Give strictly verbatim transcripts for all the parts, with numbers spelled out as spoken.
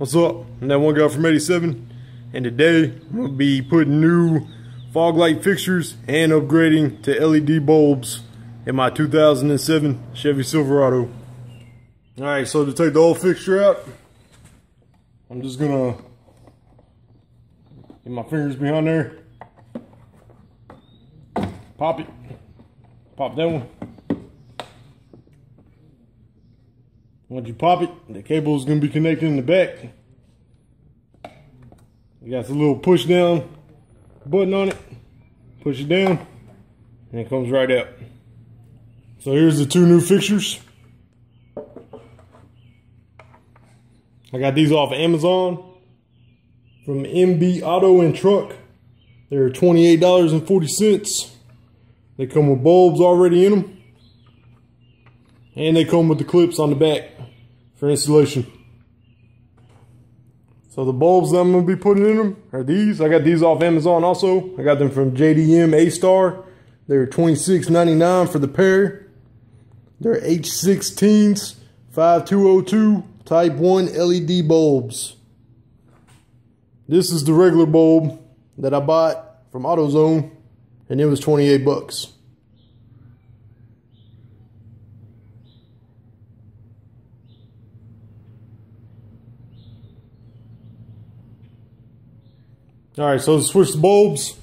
What's up? I'm that one guy from eighty-seven, and today I'm gonna be putting new fog light fixtures and upgrading to L E D bulbs in my two thousand seven Chevy Silverado. All right, so to take the old fixture out, I'm just gonna get my fingers behind there, pop it, pop that one. Once you pop it, the cable is going to be connected in the back. You got the little push down button on it. Push it down, and it comes right out. So here's the two new fixtures. I got these off of Amazon from M B Auto and Truck. They're twenty-eight dollars and forty cents. They come with bulbs already in them. And they come with the clips on the back for installation. So the bulbs that I'm going to be putting in them are these. I got these off Amazon also. I got them from J D M A-Star. They're twenty-six ninety-nine for the pair. They're H sixteens fifty-two oh two type one L E D bulbs. This is the regular bulb that I bought from AutoZone, and it was twenty-eight bucks. Alright, so to switch the bulbs,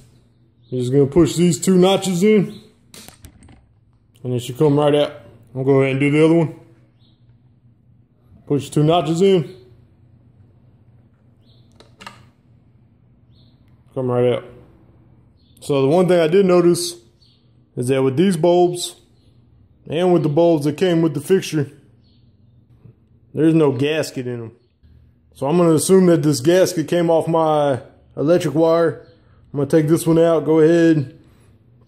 you're just going to push these two notches in, and it should come right out. I'm going to go ahead and do the other one. Push two notches in. Come right out. So the one thing I did notice is that with these bulbs, and with the bulbs that came with the fixture, there's no gasket in them. So I'm going to assume that this gasket came off my electric wire. I'm going to take this one out, go ahead,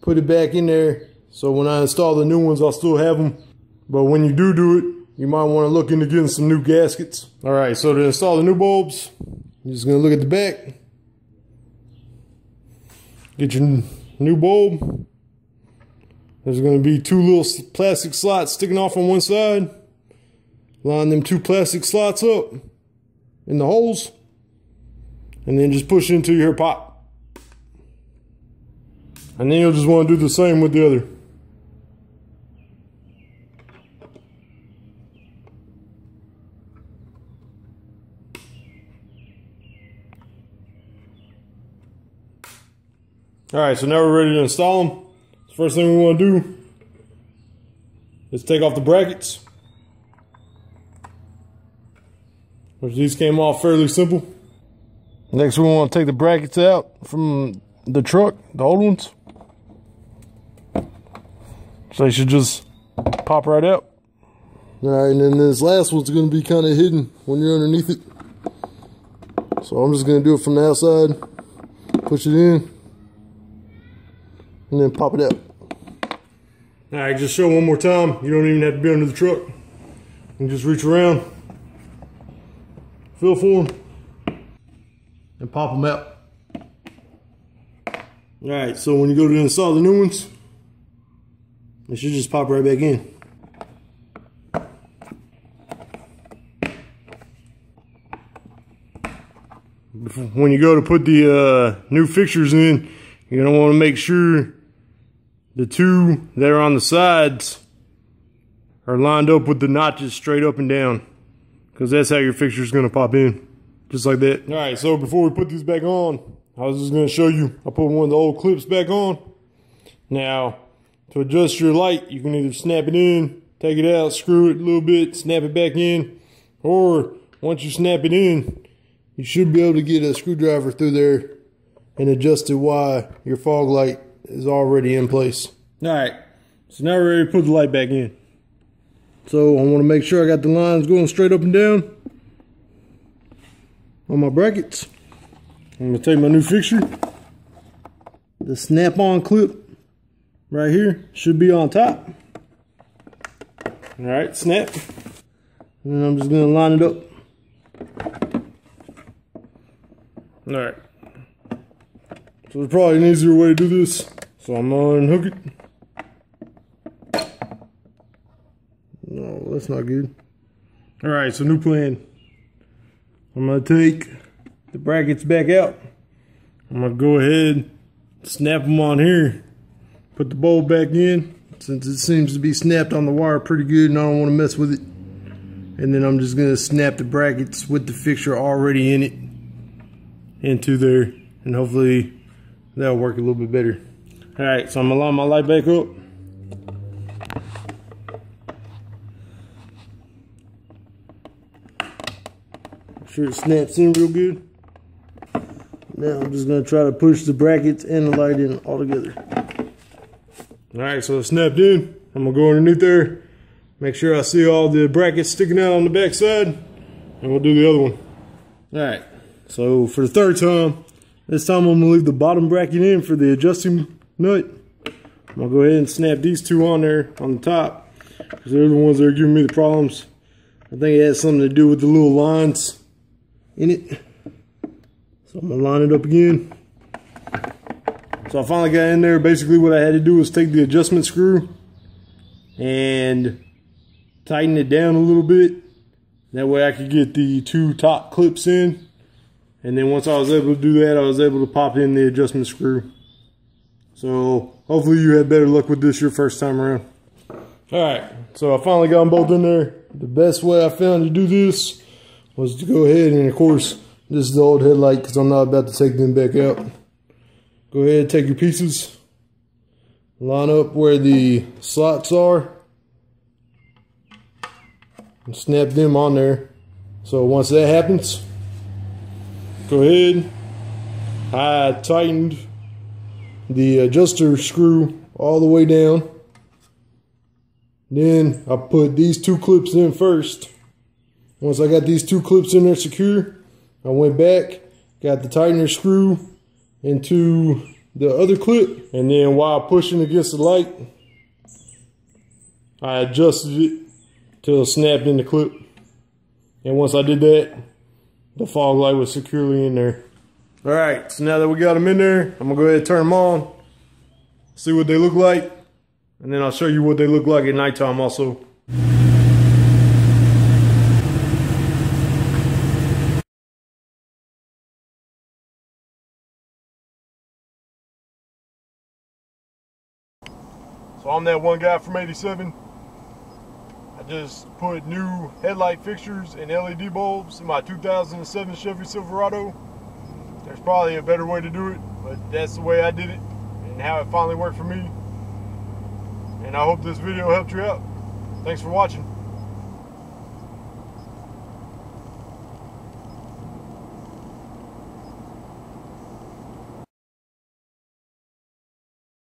put it back in there, so when I install the new ones I'll still have them. But when you do do it, you might want to look into getting some new gaskets. Alright, so to install the new bulbs, you're just going to look at the back, get your new bulb. There's going to be two little plastic slots sticking off on one side. Line them two plastic slots up in the holes, and then just push into your pop. And then you'll just want to do the same with the other. Alright, so now we're ready to install them. The first thing we want to do is take off the brackets, which these came off fairly simple. Next, we want to take the brackets out from the truck, the old ones. So they should just pop right out. All right, and then this last one's going to be kind of hidden when you're underneath it. So I'm just going to do it from the outside, push it in, and then pop it out. All right, just show one more time. You don't even have to be under the truck. You can just reach around, feel for them, and pop them out. Alright, so when you go to install the new ones, they should just pop right back in. When you go to put the uh, new fixtures in, you're going to want to make sure the two that are on the sides are lined up with the notches straight up and down, because that's how your fixture is going to pop in. Just like that. Alright, so before we put these back on, I was just going to show you. I put one of the old clips back on. Now, to adjust your light, you can either snap it in, take it out, screw it a little bit, snap it back in. Or, once you snap it in, you should be able to get a screwdriver through there and adjust it while your fog light is already in place. Alright, so now we're ready to put the light back in. So, I want to make sure I got the lines going straight up and down on my brackets. I'm gonna take my new fixture, the snap-on clip right here should be on top. All right, snap, and then I'm just gonna line it up. All right, so there's probably an easier way to do this, so I'm gonna unhook it. No, that's not good. All right, so new plan. I'm gonna take the brackets back out. I'm gonna go ahead, snap them on here, put the bolt back in, since it seems to be snapped on the wire pretty good and I don't wanna mess with it. And then I'm just gonna snap the brackets with the fixture already in it into there, and hopefully that'll work a little bit better. All right, so I'm gonna line my light back up. Make sure it snaps in real good. Now I'm just gonna try to push the brackets and the light in all together. All right, so it's snapped in. I'm gonna go underneath there, make sure I see all the brackets sticking out on the back side, and we'll do the other one. All right, so for the third time, this time I'm gonna leave the bottom bracket in for the adjusting nut. I'm gonna go ahead and snap these two on there on the top, because they're the ones that are giving me the problems. I think it has something to do with the little lines in it. So I'm gonna line it up again. So I finally got in there. Basically what I had to do was take the adjustment screw and tighten it down a little bit. That way I could get the two top clips in. And then once I was able to do that, I was able to pop in the adjustment screw. So hopefully you had better luck with this your first time around. Alright, so I finally got them both in there. The best way I found to do this was to go ahead and, of course, this is the old headlight because I'm not about to take them back out. Go ahead and take your pieces. Line up where the slots are. And snap them on there. So once that happens, go ahead, I tightened the adjuster screw all the way down, then I put these two clips in first. Once I got these two clips in there secure, I went back, got the tightener screw into the other clip, and then while pushing against the light, I adjusted it till it snapped in the clip. And once I did that, the fog light was securely in there. All right, so now that we got them in there, I'm gonna go ahead and turn them on, see what they look like, and then I'll show you what they look like at nighttime also. So I'm that one guy from eighty-seven. I just put new headlight fixtures and L E D bulbs in my two thousand seven Chevy Silverado. There's probably a better way to do it, but that's the way I did it and how it finally worked for me. And I hope this video helped you out. Thanks for watching.